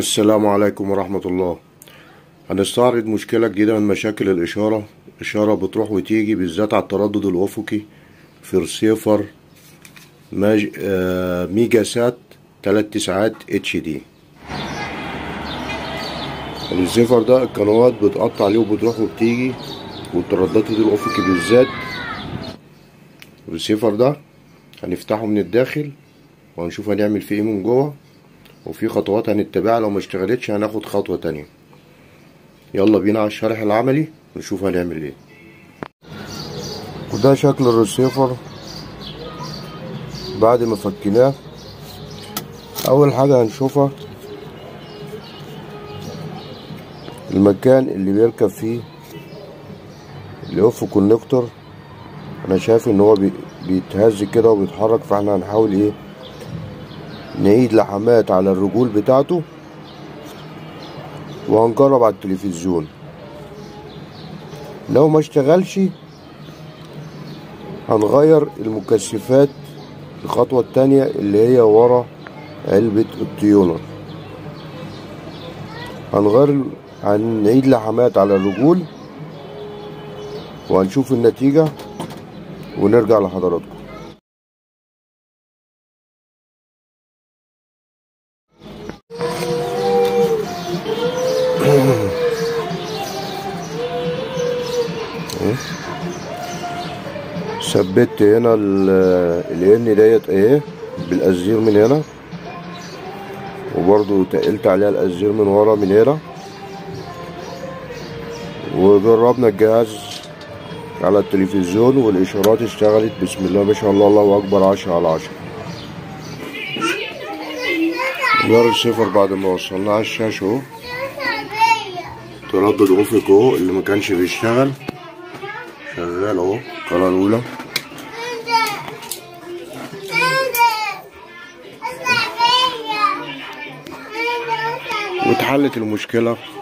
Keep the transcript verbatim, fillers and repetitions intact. السلام عليكم ورحمة الله. هنستعرض مشكلة جديدة من مشاكل الإشارة. إشارة بتروح وتيجي بالذات على التردد الأفقي في الشيفور ماج... آه... ميجا سات تلات ساعات اتش دي. الشيفور ده القنوات بتقطع عليه وبتروح وبتيجي، والترددات الأفقي بالذات. الشيفور ده هنفتحه من الداخل وهنشوف هنعمل فيه ايه من جوه، وفي خطوات هنتبعها. لو ما اشتغلتش هناخد خطوه تانية. يلا بينا على الشرح العملي نشوف هنعمل ايه. وده شكل الشيفور بعد ما فكناه. اول حاجه هنشوفها المكان اللي بيركب فيه اليو اف كونكتور. انا شايف ان هو بيتهز كده وبيتحرك، فاحنا هنحاول ايه نعيد لحمات على الرجول بتاعته، وهنجرب على التلفزيون. لو ما اشتغلش هنغير المكثفات. الخطوة التانية اللي هي ورا علبة التيونر، هنغير هنعيد لحمات على الرجول وهنشوف النتيجة ونرجع لحضراتكم. ثبت هنا الان ديت اهي بالازير من هنا، وبرضو تقلت عليها الازير من ورا من هنا، وجربنا الجهاز على التلفزيون والاشارات اشتغلت بسم الله ما شاء الله الله اكبر، عشرة على عشرة. نار الشيفور بعد ما وصلنا على الشاشه اهو، تردد افق اهو اللي ما كانش بيشتغل شغال اهو القناه الاولى. واتحلت المشكله.